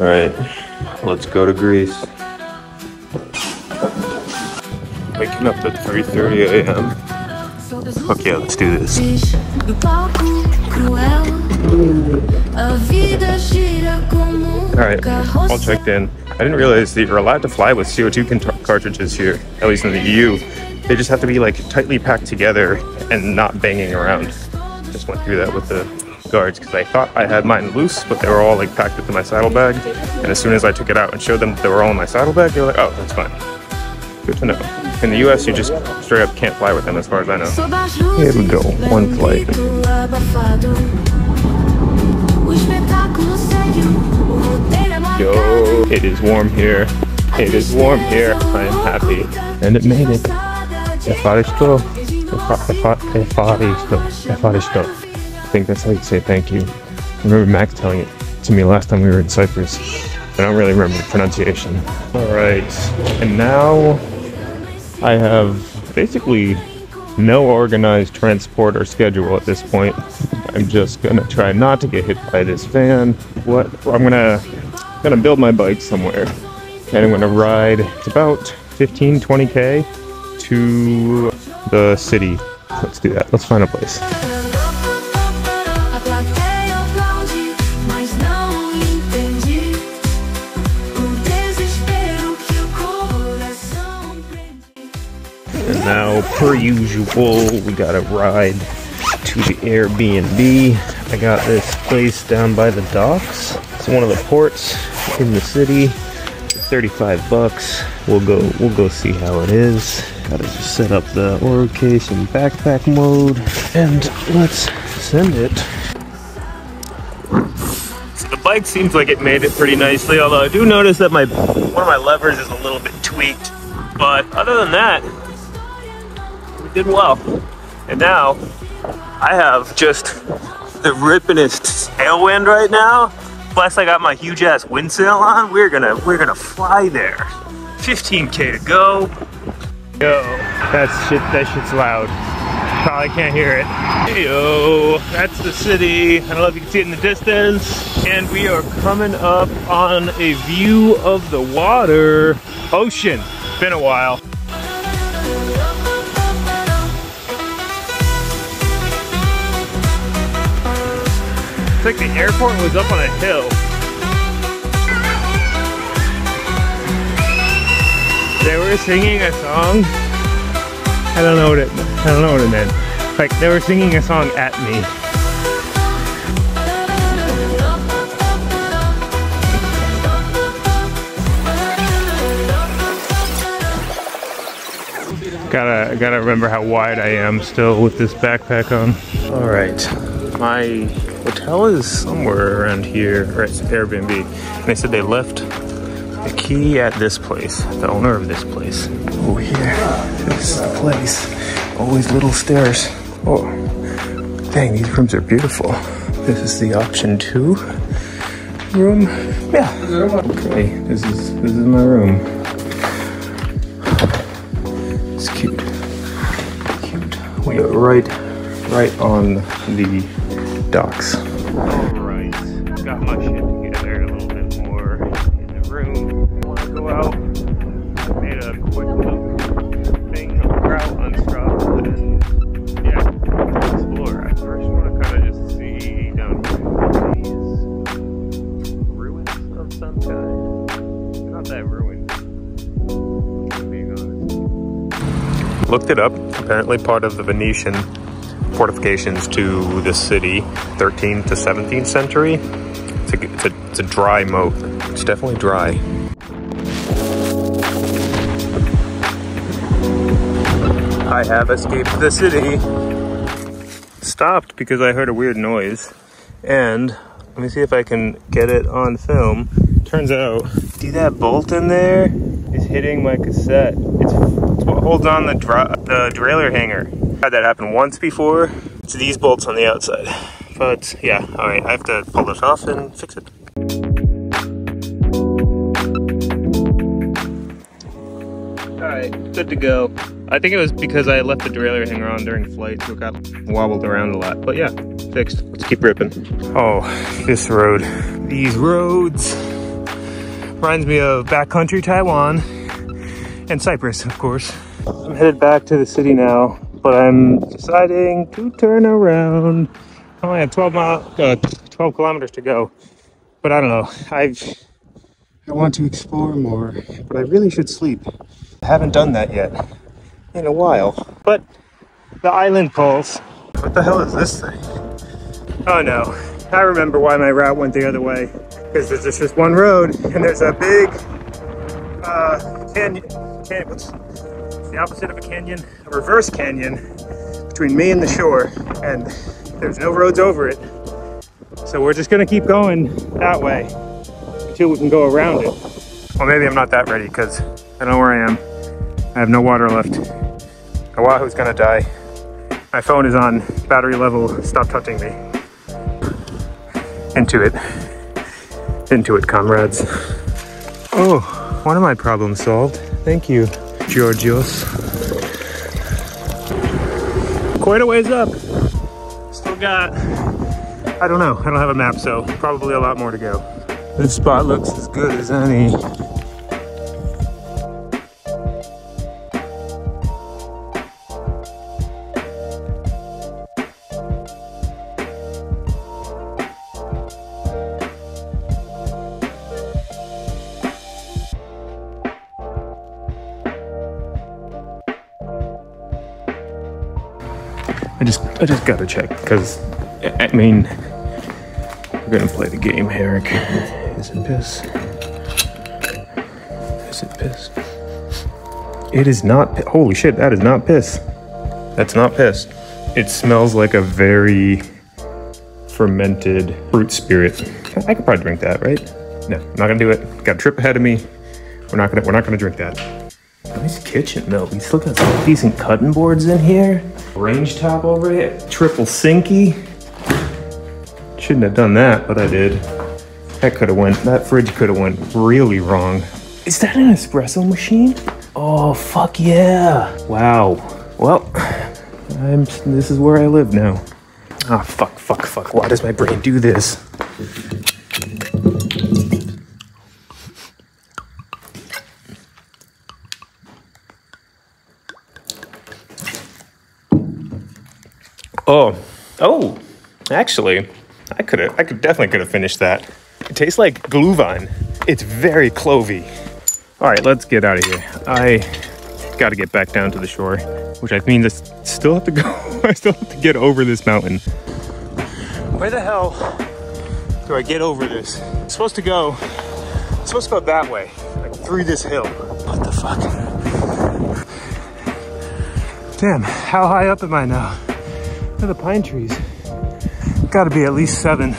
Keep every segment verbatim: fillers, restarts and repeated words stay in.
All right, let's go to Greece. Waking up at three thirty A M Okay, let's do this. All right, all checked in. I didn't realize that you're allowed to fly with C O two cartridges here, at least in the E U. They just have to be like tightly packed together and not banging around. Just went through that with the guards because I thought I had mine loose, but they were all like packed into my saddlebag. And as soon as I took it out and showed them that they were all in my saddlebag, they were like, oh, that's fine. Good to know. In the U S, you just straight up can't fly with them as far as I know. Here we go, one flight. Yo, it is warm here. It is warm here. I am happy. And it made it. Afaristo. Afaristo. Afaristo. I think that's how you say thank you. I remember Max telling it to me last time we were in Cyprus. I don't really remember the pronunciation. Alright, and now I have basically no organized transport or schedule at this point. I'm just gonna try not to get hit by this van. What? I'm gonna, I'm gonna build my bike somewhere. And I'm gonna ride, it's about fifteen, twenty K. To the city. Let's do that. Let's find a place. And now, per usual, we got a ride to the Airbnb. I got this place down by the docks. It's one of the ports in the city. thirty-five bucks. We'll go we'll go see how it is. Gotta just set up the Oro case in backpack mode. And let's send it. So the bike seems like it made it pretty nicely, although I do notice that my one of my levers is a little bit tweaked. But other than that, we did well. And now I have just the rippinest tailwind right now. Plus I got my huge ass windsail on. We're gonna we're gonna fly there. fifteen K to go. Yo, that's shit. That shit's loud. Probably can't hear it. Yo, that's the city. I don't know if you can see it in the distance. And we are coming up on a view of the water, ocean. Been a while. It's like the airport was up on a hill. They were singing a song. I don't know what it. I don't know what it meant. Like they were singing a song at me. Gotta gotta remember how wide I am still with this backpack on. All right, my hotel is somewhere around here, or it's Airbnb. And they said they left the key at this place, the owner of this place. Oh, here. This is the place. Always little stairs. Oh, dang, these rooms are beautiful. This is the option two room. Yeah. Okay, this is, this is my room. It's cute. Cute. We are right, right on the docks. Alright, got my shit together a little bit more in the room. Want to go out, made a quick little thing, grout, unscrub, and yeah, explore. I first want to kind of just see down here these ruins of some kind. Not that ruined, I'm being honest. Looked it up, apparently part of the Venetian fortifications to the city, thirteenth to seventeenth century. It's a, it's a, it's a dry moat. It's definitely dry. I have escaped the city. Stopped because I heard a weird noise. And let me see if I can get it on film. Turns out, see that bolt in there is hitting my cassette. It's, it's what holds on the, the derailleur hanger. Had that happen once before. It's these bolts on the outside. But yeah, all right, I have to pull this off and fix it. All right, good to go. I think it was because I left the derailleur hanger on during flight, so it got wobbled around a lot. But yeah, fixed. Let's keep ripping. Oh, this road. These roads Reminds me of backcountry Taiwan and Cyprus, of course. I'm headed back to the city now, but I'm deciding to turn around. I only have twelve mile, uh, twelve kilometers to go, but I don't know. I've, I want to explore more, but I really should sleep. I haven't done that yet in a while, but the island calls. What the hell is this thing? Oh no, I remember why my route went the other way, because there's just this one road and there's a big uh, canyon, canyon, what's the opposite of a canyon? A reverse canyon between me and the shore, and there's no roads over it. So we're just gonna keep going that way until we can go around it. Well, maybe I'm not that ready because I know where I am. I have no water left. Oahu's gonna die. My phone is on battery level. Stop touching me. Into it. Into it, comrades. Oh, one of my problems solved. Thank you, Georgios. Quite a ways up. Still got, I don't know. I don't have a map, so probably a lot more to go. This spot looks as good as any. I just, I just gotta check, because, I mean, we're gonna play the game, Herrick. Is it piss? Is it piss? It is not, holy shit, that is not piss. That's not piss. It smells like a very fermented fruit spirit. I could probably drink that, right? No, I'm not gonna do it. Got a trip ahead of me. We're not gonna, we're not gonna drink that. Nice kitchen though. We still got some decent cutting boards in here. Range top over here. Triple sinky. Shouldn't have done that, but I did. That could have went, that fridge could have went really wrong. Is that an espresso machine? Oh, fuck yeah. Wow. Well, I'm, this is where I live now. Ah, oh, fuck, fuck, fuck. Why does my brain do this? Oh, oh, actually, I could have, I could definitely could have finished that. It tastes like glühwein. It's very clovey. All right, let's get out of here. I got to get back down to the shore, which I mean, I still have to go, I still have to get over this mountain. Where the hell do I get over this? I'm supposed to go, I'm supposed to go that way, like through this hill. What the fuck? Damn, how high up am I now? Look at the pine trees. Gotta be at least seven.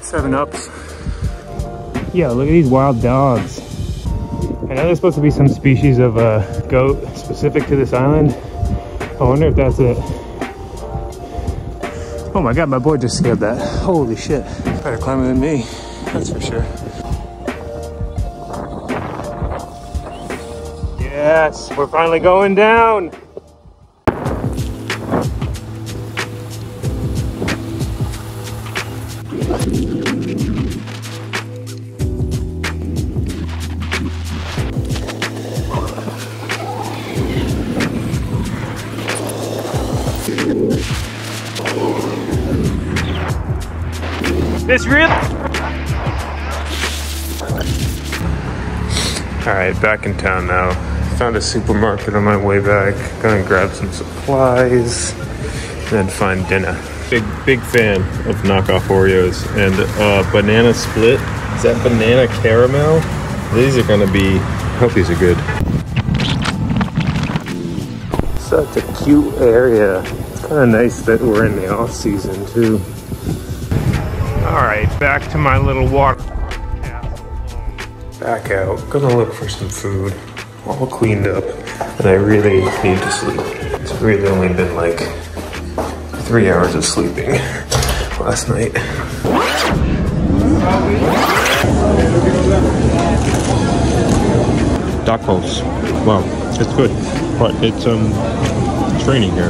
Seven ups. Yeah, look at these wild dogs. I know there's supposed to be some species of uh, goat specific to this island. I wonder if that's it. Oh my god, my boy just scared that. Holy shit. Better climber than me, that's for sure. Yes, we're finally going down. This real. Alright, back in town now. Found a supermarket on my way back. Gonna grab some supplies and then find dinner. Big, big fan of knockoff Oreos and uh, banana split. Is that banana caramel? These are gonna be, I hope these are good. Such a cute area. It's kinda nice that we're in the off season too. All right, back to my little walk. Back out, gonna look for some food. All cleaned up, and I really need to sleep. It's really only been like three hours of sleeping last night. Duck holes. Wow, it's good, but it's um it's raining here,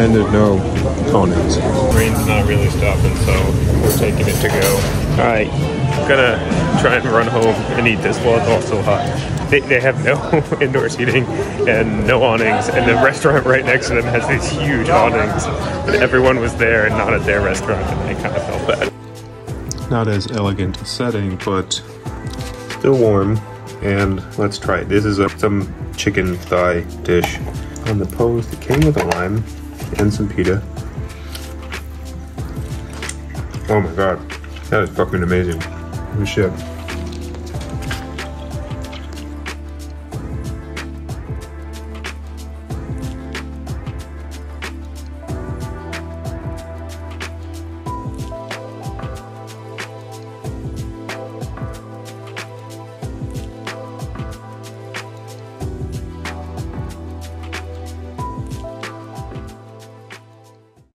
and there's no cones. Rain's not really stopping, so we're taking it to go. All right, gonna try and run home and eat this while it's all so hot. They, they have no indoor seating and no awnings, and the restaurant right next to them has these huge awnings, and everyone was there and not at their restaurant, and I kind of felt bad. Not as elegant a setting, but still warm. And let's try it. This is a, some chicken thigh dish. On the post, it came with a lime and some pita. Oh my god, that is fucking amazing. Holy shit.